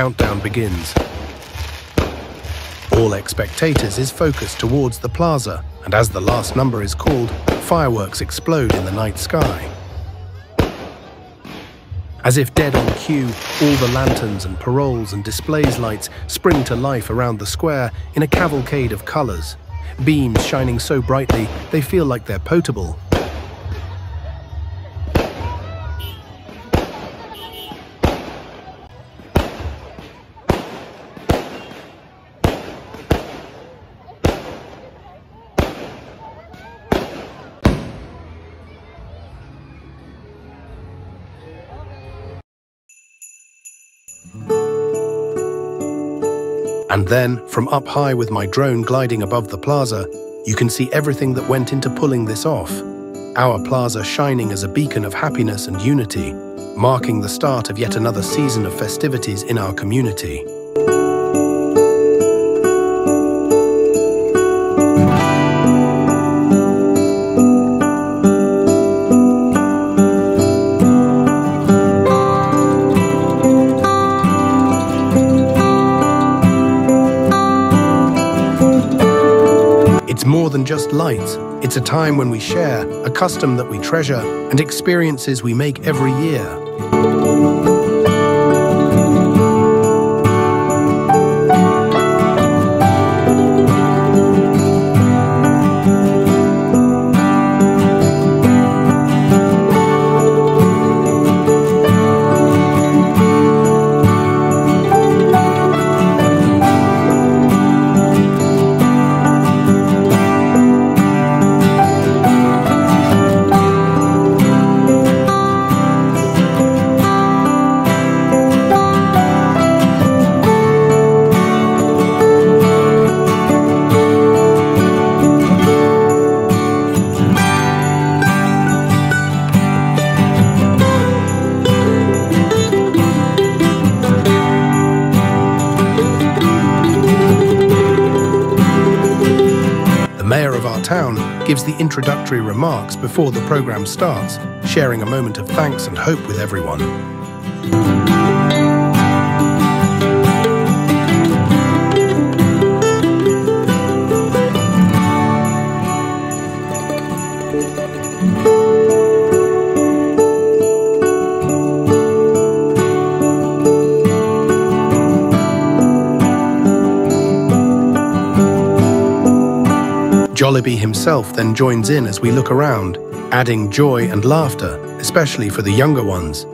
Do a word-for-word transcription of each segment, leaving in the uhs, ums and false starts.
countdown begins. All ex-spectators is focused towards the plaza, and as the last number is called, fireworks explode in the night sky. As if dead on cue, all the lanterns and paroles and displays lights spring to life around the square in a cavalcade of colours, beams shining so brightly they feel like they're potable. And then, from up high with my drone gliding above the plaza, you can see everything that went into pulling this off. Our plaza shining as a beacon of happiness and unity, marking the start of yet another season of festivities in our community. It's more than just lights. It's a time when we share, a custom that we treasure, and experiences we make every year. Town gives the introductory remarks before the program starts, sharing a moment of thanks and hope with everyone. Jollibee himself then joins in as we look around, adding joy and laughter, especially for the younger ones.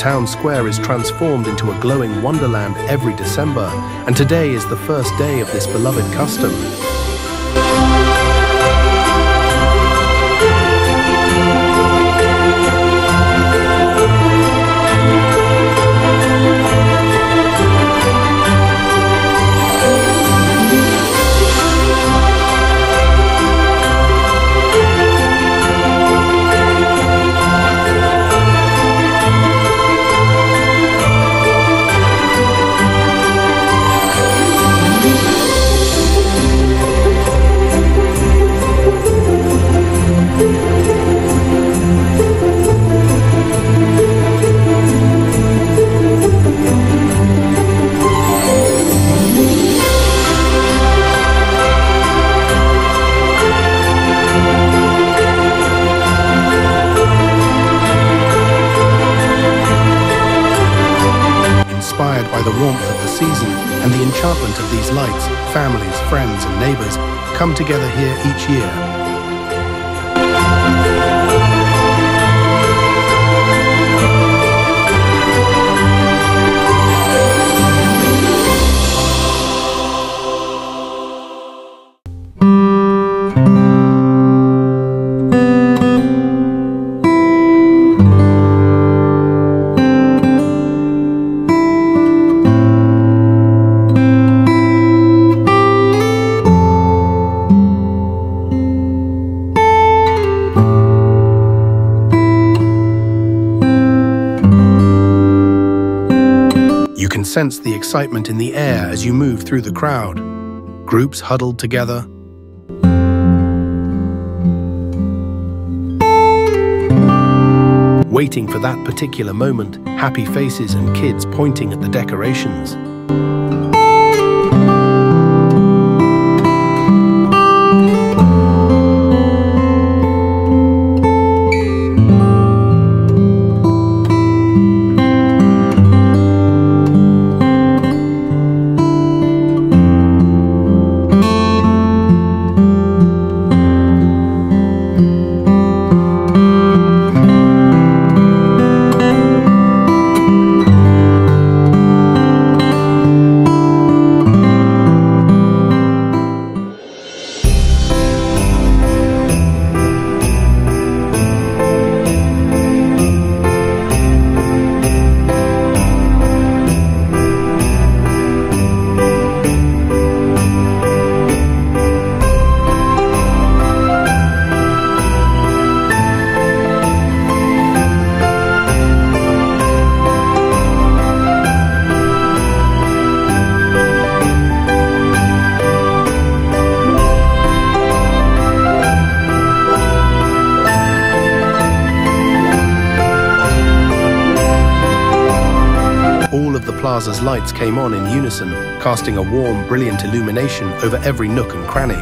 town square is transformed into a glowing wonderland every December, and today is the first day of this beloved custom. Inspired by the warmth of the season and the enchantment of these lights, families, friends and neighbors come together here each year. You can sense the excitement in the air as you move through the crowd. Groups huddled together, waiting for that particular moment, happy faces and kids pointing at the decorations. The plaza's lights came on in unison, casting a warm, brilliant illumination over every nook and cranny.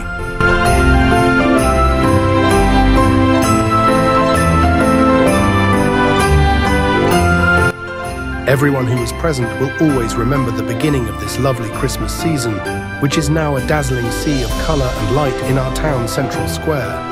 Everyone who is present will always remember the beginning of this lovely Christmas season, which is now a dazzling sea of color and light in our town's central square.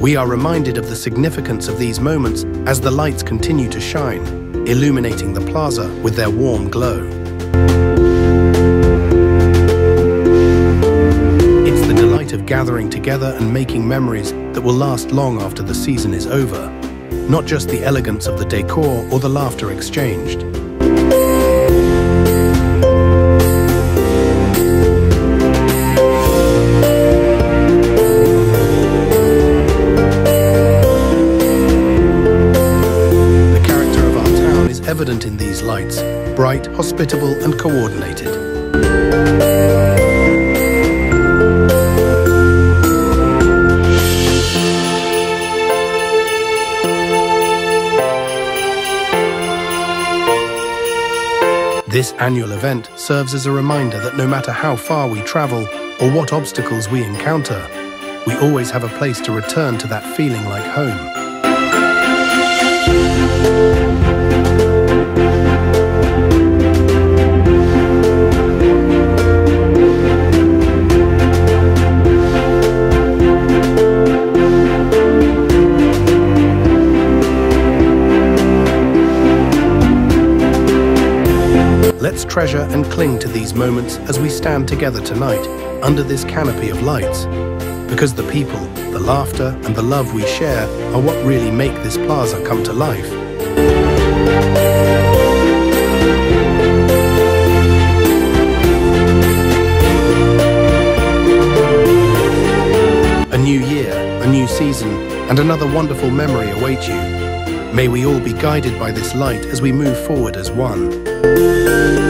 We are reminded of the significance of these moments as the lights continue to shine, illuminating the plaza with their warm glow. It's the delight of gathering together and making memories that will last long after the season is over, not just the elegance of the decor or the laughter exchanged. Evident in these lights, bright, hospitable, and coordinated. This annual event serves as a reminder that no matter how far we travel or what obstacles we encounter, we always have a place to return to that feeling like home. Let's treasure and cling to these moments as we stand together tonight under this canopy of lights, because the people, the laughter and the love we share are what really make this plaza come to life. A new year, a new season, and another wonderful memory await you. May we all be guided by this light as we move forward as one.